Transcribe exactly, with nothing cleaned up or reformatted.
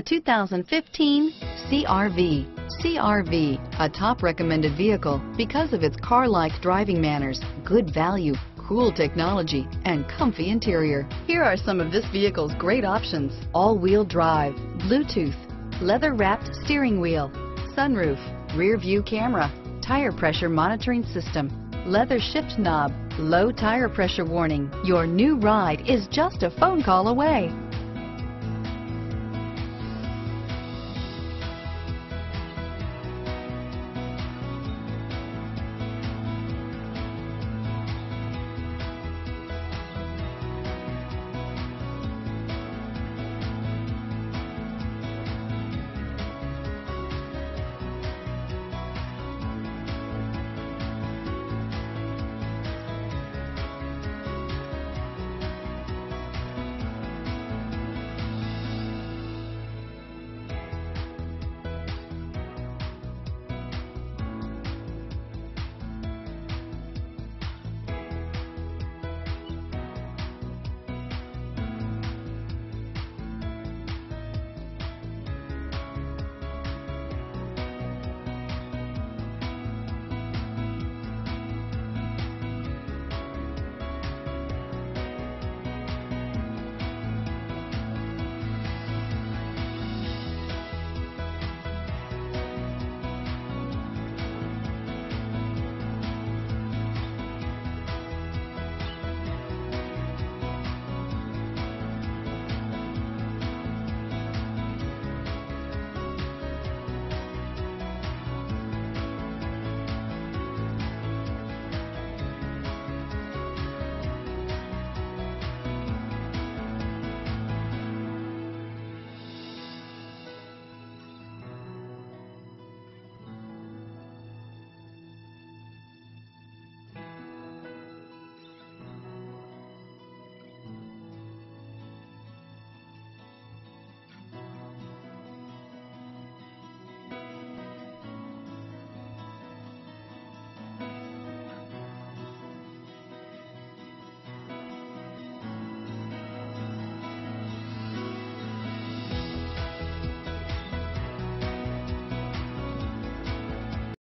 The two thousand fifteen C R V. C R V, a top recommended vehicle because of its car-like driving manners, good value, cool technology, and comfy interior. Here are some of this vehicle's great options: all-wheel drive, Bluetooth, leather-wrapped steering wheel, sunroof, rear-view camera, tire pressure monitoring system, leather shift knob, low tire pressure warning. Your new ride is just a phone call away.